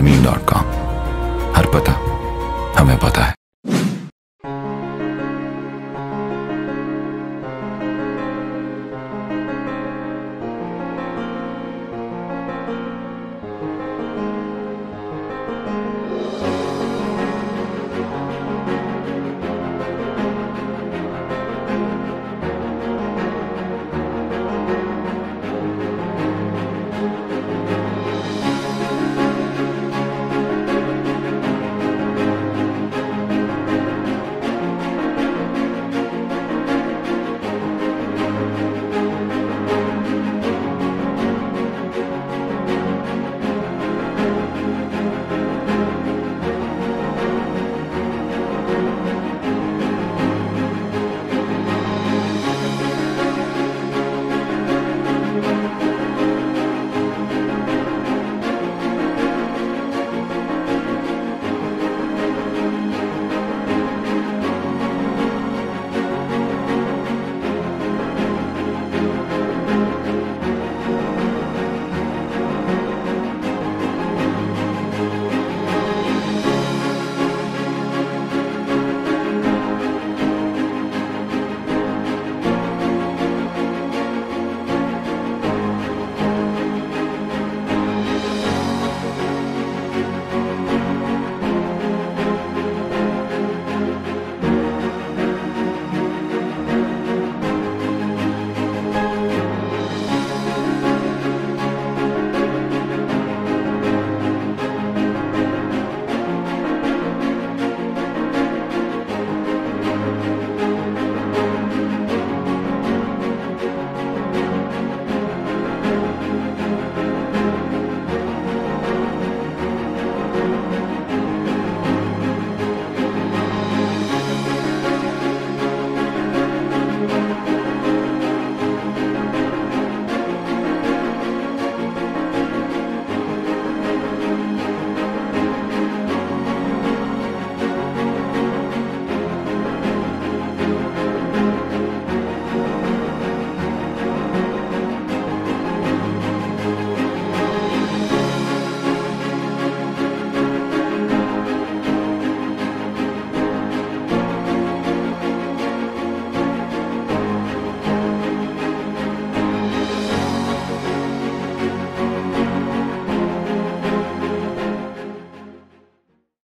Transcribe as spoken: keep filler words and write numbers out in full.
ज़मीन dot com. हर पता हमें पता है।